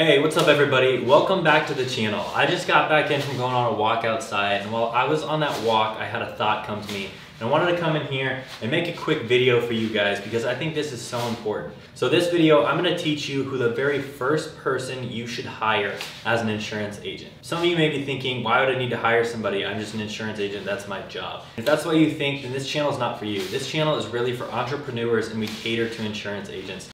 Hey, what's up everybody? Welcome back to the channel. I just got back in from going on a walk outside, and while I was on that walk, I had a thought come to me, and I wanted to come in here and make a quick video for you guys because I think this is so important. So this video, I'm gonna teach you who the very first person you should hire as an insurance agent. Some of you may be thinking, why would I need to hire somebody? I'm just an insurance agent, that's my job. If that's what you think, then this channel is not for you. This channel is really for entrepreneurs, and we cater to insurance agents.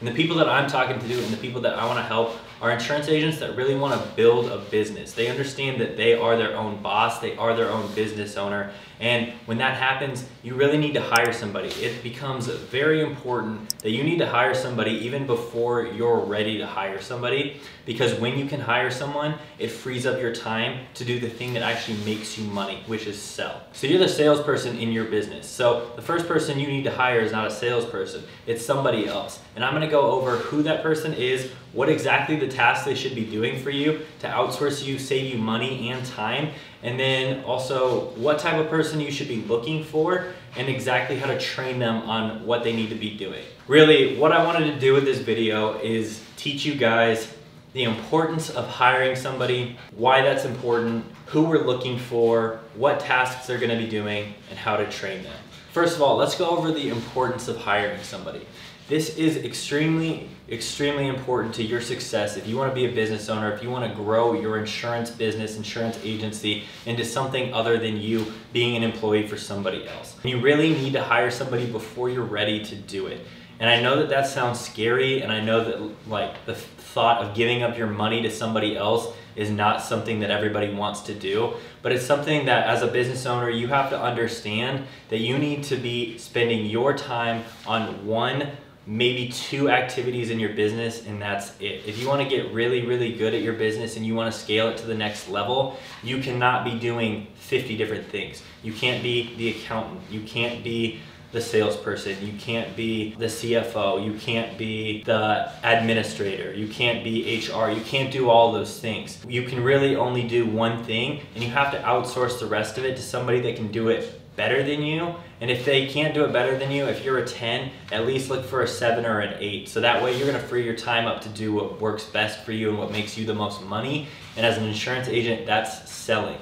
And the people that I'm talking to and the people that I want to help are insurance agents that really want to build a business. They understand that they are their own boss, they are their own business owner, and when that happens, you really need to hire somebody. It becomes very important that you need to hire somebody even before you're ready to hire somebody, because when you can hire someone, it frees up your time to do the thing that actually makes you money, which is sell. So you're the salesperson in your business. So the first person you need to hire is not a salesperson, it's somebody else. And I'm going to go over who that person is, what exactly the tasks they should be doing for you to outsource you, save you money and time, and then also what type of person you should be looking for and exactly how to train them on what they need to be doing. Really, what I wanted to do with this video is teach you guys the importance of hiring somebody, why that's important, who we're looking for, what tasks they're going to be doing, and how to train them. First of all, let's go over the importance of hiring somebody. This is extremely important to your success. If you want to be a business owner, if you want to grow your insurance business, insurance agency into something other than you being an employee for somebody else, you really need to hire somebody before you're ready to do it. And I know that that sounds scary, and I know that like the thought of giving up your money to somebody else is not something that everybody wants to do, but it's something that as a business owner, you have to understand that you need to be spending your time on one, maybe two activities in your business, and that's it. If you want to get really, really good at your business and you want to scale it to the next level, you cannot be doing 50 different things. You can't be the accountant, you can't be the salesperson, you can't be the CFO, you can't be the administrator, you can't be HR, you can't do all those things. You can really only do one thing, and you have to outsource the rest of it to somebody that can do it better than you. And if they can't do it better than you, if you're a 10, at least look for a 7 or an 8. So that way you're gonna free your time up to do what works best for you and what makes you the most money. And as an insurance agent, that's selling.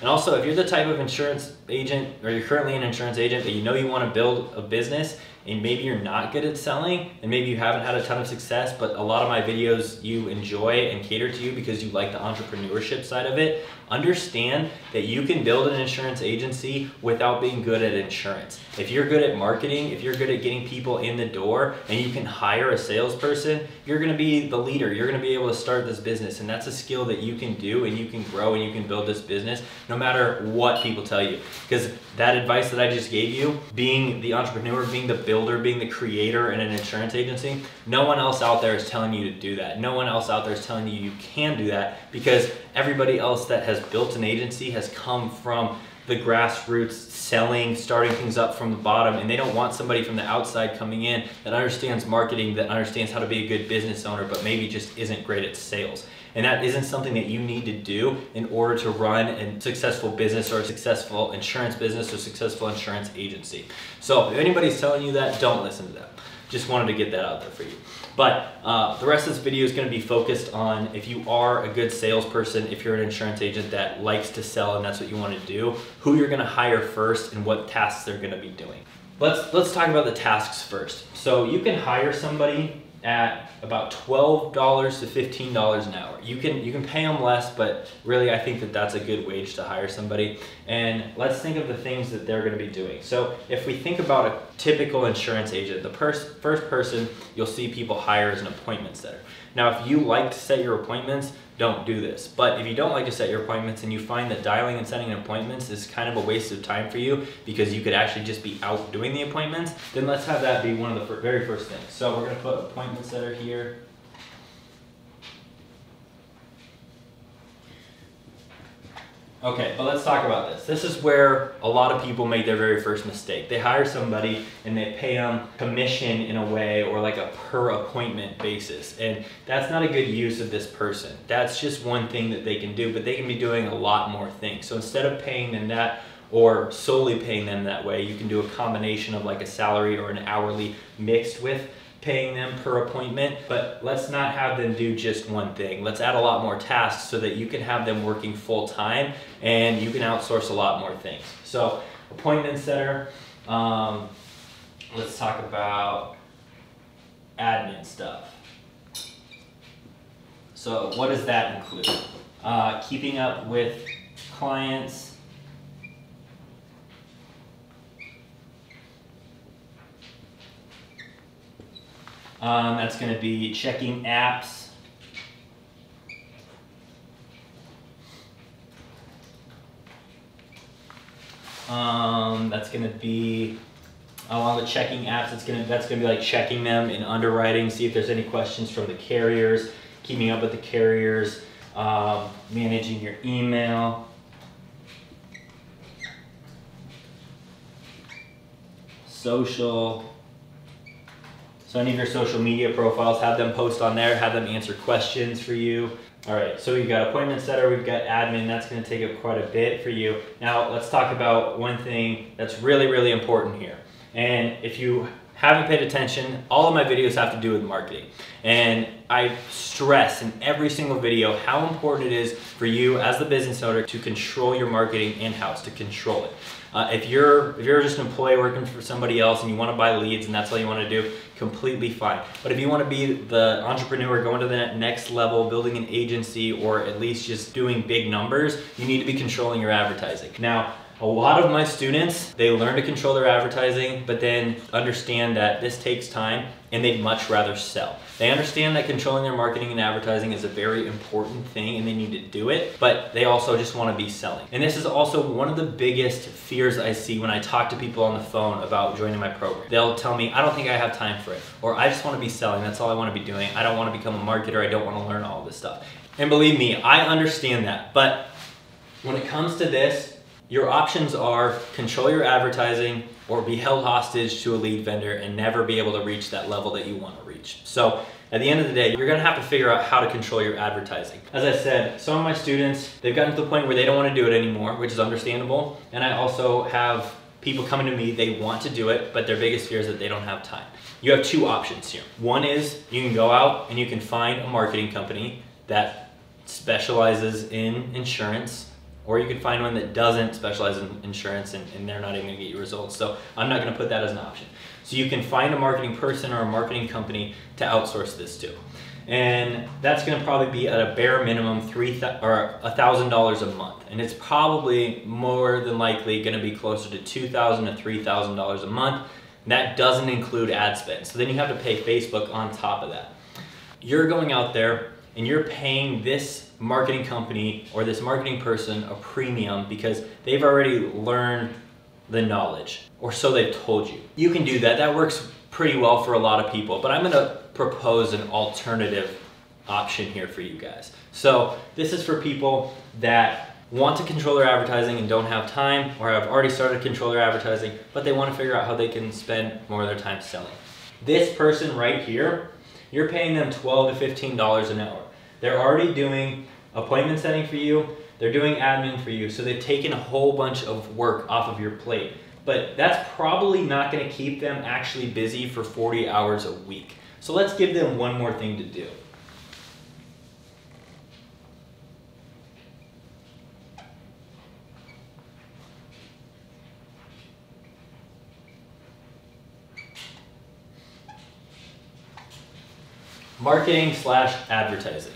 And also, if you're the type of insurance agent, or you're currently an insurance agent, but you know you want to build a business, and maybe you're not good at selling, and maybe you haven't had a ton of success, but a lot of my videos you enjoy and cater to you because you like the entrepreneurship side of it, understand that you can build an insurance agency without being good at insurance. If you're good at marketing, if you're good at getting people in the door, and you can hire a salesperson, you're going to be the leader. You're going to be able to start this business, and that's a skill that you can do, and you can grow, and you can build this business no matter what people tell you. Because that advice that I just gave you, being the entrepreneur, being the builder, being the creator in an insurance agency, no one else out there is telling you to do that. No one else out there is telling you you can do that, because everybody else that has built an agency has come from the grassroots, selling, starting things up from the bottom, and they don't want somebody from the outside coming in that understands marketing, that understands how to be a good business owner, but maybe just isn't great at sales. And that isn't something that you need to do in order to run a successful business or a successful insurance business or successful insurance agency. So if anybody's telling you that, don't listen to them. Just wanted to get that out there for you. But the rest of this video is going to be focused on if you are a good salesperson, if you're an insurance agent that likes to sell and that's what you want to do, who you're going to hire first and what tasks they're going to be doing. Let's talk about the tasks first. So you can hire somebody at about $12 to $15 an hour. You can pay them less, but really I think that that's a good wage to hire somebody. And let's think of the things that they're going to be doing. So if we think about a typical insurance agent, the first person you'll see people hire is an appointment setter. Now, if you like to set your appointments, don't do this. But if you don't like to set your appointments and you find that dialing and setting appointments is kind of a waste of time for you because you could actually just be out doing the appointments, then let's have that be one of the very first things. So we're gonna put appointment setter here. Okay, but let's talk about this. This is where a lot of people make their very first mistake. They hire somebody and they pay them commission in a way, or like a per appointment basis. And that's not a good use of this person. That's just one thing that they can do, but they can be doing a lot more things. So instead of paying them that, or solely paying them that way, you can do a combination of like a salary or an hourly mixed with paying them per appointment, but let's not have them do just one thing. Let's add a lot more tasks so that you can have them working full time and you can outsource a lot more things. So appointment setter, let's talk about admin stuff. So what does that include? Keeping up with clients, that's going to be checking apps, that's going to be along with checking apps, that's going to be like checking them in underwriting, see if there's any questions from the carriers, keeping up with the carriers, managing your email. Social. So any of your social media profiles, have them post on there, have them answer questions for you. All right, so we've got appointment setter, we've got admin, that's gonna take up quite a bit for you. Now let's talk about one thing that's really, really important here. And if you haven't paid attention, all of my videos have to do with marketing. And I stress in every single video how important it is for you as the business owner to control your marketing in-house, to control it. If you're just an employee working for somebody else and you want to buy leads and that's all you want to do, completely fine. But if you want to be the entrepreneur going to the next level, building an agency, or at least just doing big numbers, you need to be controlling your advertising. Now, a lot of my students, they learn to control their advertising, but then understand that this takes time and they'd much rather sell. They understand that controlling their marketing and advertising is a very important thing and they need to do it, but they also just want to be selling. And this is also one of the biggest fears I see when I talk to people on the phone about joining my program. They'll tell me, I don't think I have time for it, or I just want to be selling, that's all I want to be doing. I don't want to become a marketer, I don't want to learn all this stuff. And believe me, I understand that, but when it comes to this, your options are control your advertising or be held hostage to a lead vendor and never be able to reach that level that you want to reach. So at the end of the day, you're going to have to figure out how to control your advertising. As I said, some of my students, they've gotten to the point where they don't want to do it anymore, which is understandable. And I also have people coming to me, they want to do it, but their biggest fear is that they don't have time. You have two options here. One is you can go out and you can find a marketing company that specializes in insurance, or you could find one that doesn't specialize in insurance and they're not even gonna get you results. So I'm not gonna put that as an option. So you can find a marketing person or a marketing company to outsource this to. And that's gonna probably be at a bare minimum $1,000 a month. And it's probably more than likely gonna be closer to $2,000 to $3,000 a month. And that doesn't include ad spend. So then you have to pay Facebook on top of that. You're going out there and you're paying this marketing company or this marketing person a premium because they've already learned the knowledge, or so they've told you. You can do that, that works pretty well for a lot of people, but I'm gonna propose an alternative option here for you guys. So this is for people that want to control their advertising and don't have time, or have already started to control their advertising, but they wanna figure out how they can spend more of their time selling. This person right here, you're paying them $12 to $15 an hour. They're already doing appointment setting for you, they're doing admin for you, so they've taken a whole bunch of work off of your plate. But that's probably not gonna keep them actually busy for 40 hours a week. So let's give them one more thing to do. Marketing slash advertising.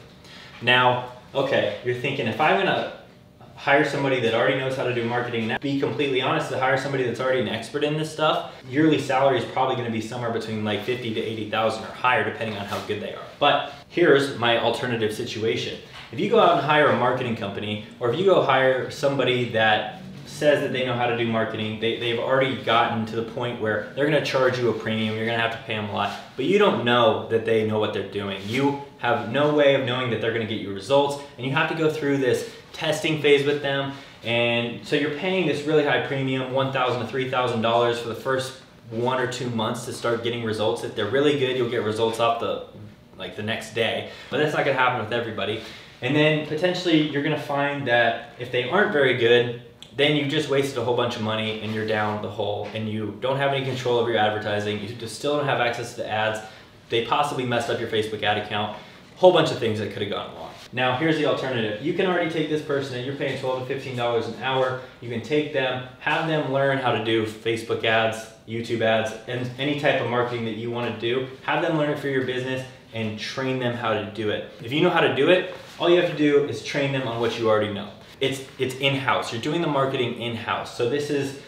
Now, okay, you're thinking, if I'm gonna hire somebody that already knows how to do marketing, and be completely honest, to hire somebody that's already an expert in this stuff, yearly salary is probably gonna be somewhere between like 50 to 80,000 or higher, depending on how good they are. But here's my alternative situation. If you go out and hire a marketing company, or if you go hire somebody that says that they know how to do marketing, they've already gotten to the point where they're gonna charge you a premium, you're gonna have to pay them a lot, but you don't know that they know what they're doing. You have no way of knowing that they're gonna get you results, and you have to go through this testing phase with them, and so you're paying this really high premium, $1,000 to $3,000 for the first 1 or 2 months to start getting results. If they're really good, you'll get results off the next day, but that's not gonna happen with everybody. And then potentially you're gonna find that if they aren't very good, then you just wasted a whole bunch of money and you're down the hole and you don't have any control over your advertising, you just still don't have access to the ads, They possibly messed up your Facebook ad account. Whole bunch of things that could have gone wrong. Now here's the alternative. You can already take this person and you're paying $12 to $15 an hour. You can take them, have them learn how to do Facebook ads, YouTube ads, and any type of marketing that you want to do. Have them learn it for your business and train them how to do it. If you know how to do it, all you have to do is train them on what you already know. It's in-house. You're doing the marketing in-house. So this is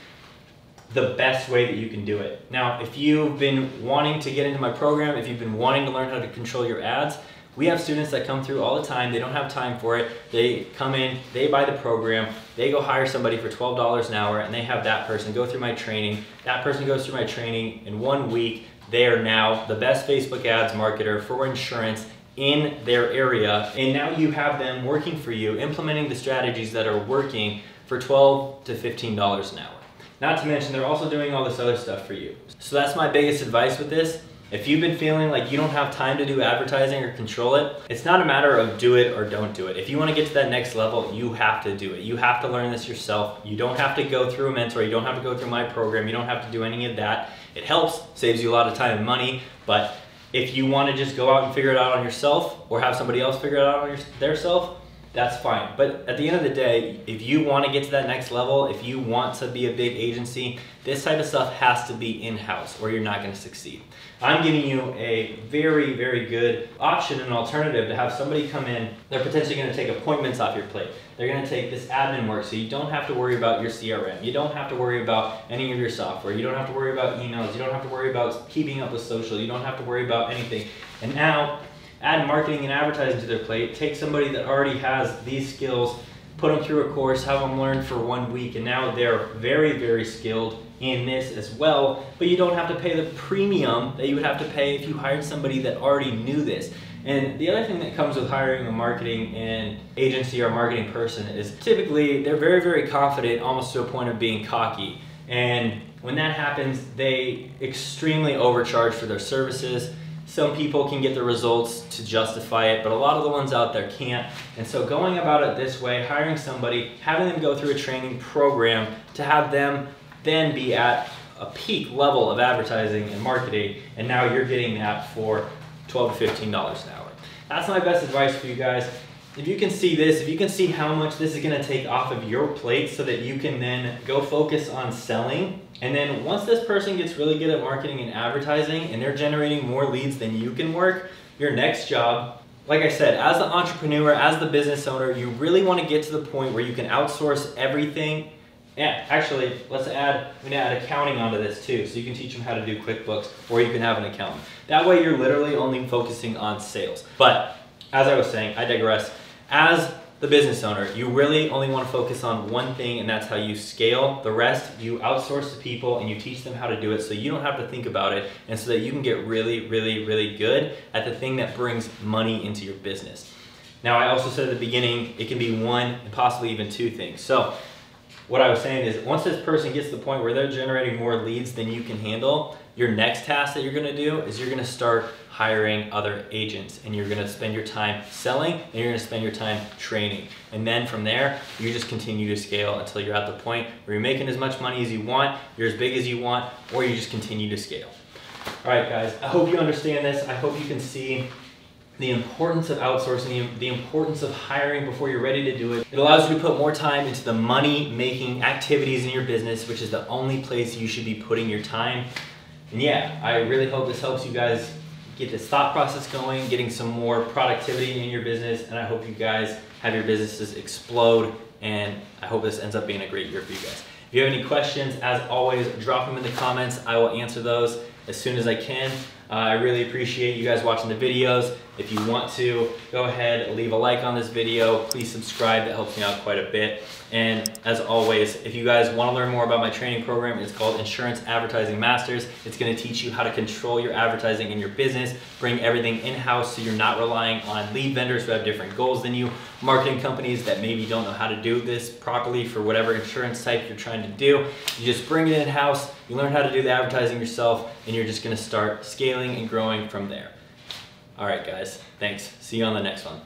the best way that you can do it. Now, if you've been wanting to get into my program, if you've been wanting to learn how to control your ads, we have students that come through all the time. They don't have time for it. They come in, they buy the program, they go hire somebody for $12 an hour, and they have that person go through my training. That person goes through my training in 1 week. They are now the best Facebook ads marketer for insurance in their area. And now you have them working for you, implementing the strategies that are working for $12 to $15 an hour. Not to mention, they're also doing all this other stuff for you. So that's my biggest advice with this. If you've been feeling like you don't have time to do advertising or control it, it's not a matter of do it or don't do it. If you want to get to that next level, you have to do it. You have to learn this yourself. You don't have to go through a mentor. You don't have to go through my program. You don't have to do any of that. It helps, saves you a lot of time and money. But if you want to just go out and figure it out on yourself or have somebody else figure it out on theirself, that's fine. But at the end of the day, if you want to get to that next level, if you want to be a big agency, this type of stuff has to be in-house or you're not going to succeed. I'm giving you a very, very good option and alternative to have somebody come in. They're potentially going to take appointments off your plate. They're going to take this admin work, so you don't have to worry about your CRM. You don't have to worry about any of your software. You don't have to worry about emails. You don't have to worry about keeping up with social. You don't have to worry about anything. And now, add marketing and advertising to their plate. Take somebody that already has these skills, put them through a course, have them learn for 1 week, and now they're very, very skilled in this as well, but you don't have to pay the premium that you would have to pay if you hired somebody that already knew this. And the other thing that comes with hiring a marketing and agency or marketing person is typically they're very, very confident, almost to a point of being cocky. And when that happens, they extremely overcharge for their services. Some people can get the results to justify it, but a lot of the ones out there can't. And so going about it this way, hiring somebody, having them go through a training program to have them then be at a peak level of advertising and marketing, and now you're getting that for $12 to $15 an hour. That's my best advice for you guys. If you can see this, if you can see how much this is gonna take off of your plate so that you can then go focus on selling, and then once this person gets really good at marketing and advertising and they're generating more leads than you can work, your next job, like I said, as the entrepreneur, as the business owner, you really want to get to the point where you can outsource everything. Yeah, actually, I'm gonna add accounting onto this too, so you can teach them how to do QuickBooks or you can have an accountant. That way you're literally only focusing on sales. But as I was saying, I digress. As the business owner, you really only want to focus on one thing, and that's how you scale. The rest, you outsource to people and you teach them how to do it so you don't have to think about it, and so that you can get really, really, really good at the thing that brings money into your business. Now, I also said at the beginning, it can be one and possibly even two things. So what I was saying is, once this person gets to the point where they're generating more leads than you can handle, your next task that you're gonna do is you're gonna start hiring other agents, and you're gonna spend your time selling, and you're gonna spend your time training. And then from there, you just continue to scale until you're at the point where you're making as much money as you want, you're as big as you want, or you just continue to scale. All right, guys, I hope you understand this. I hope you can see the importance of outsourcing, the importance of hiring before you're ready to do it. It allows you to put more time into the money-making activities in your business, which is the only place you should be putting your time. And yeah, I really hope this helps you guys get this thought process going, getting some more productivity in your business, and I hope you guys have your businesses explode, and I hope this ends up being a great year for you guys. If you have any questions, as always, drop them in the comments. I will answer those as soon as I can. I really appreciate you guys watching the videos. If you want to, go ahead, leave a like on this video. Please subscribe, that helps me out quite a bit. And as always, if you guys want to learn more about my training program, it's called Insurance Advertising Masters. It's going to teach you how to control your advertising in your business, bring everything in-house so you're not relying on lead vendors who have different goals than you, marketing companies that maybe don't know how to do this properly for whatever insurance type you're trying to do. You just bring it in-house, you learn how to do the advertising yourself, and you're just going to start scaling and growing from there. All right, guys, thanks. See you on the next one.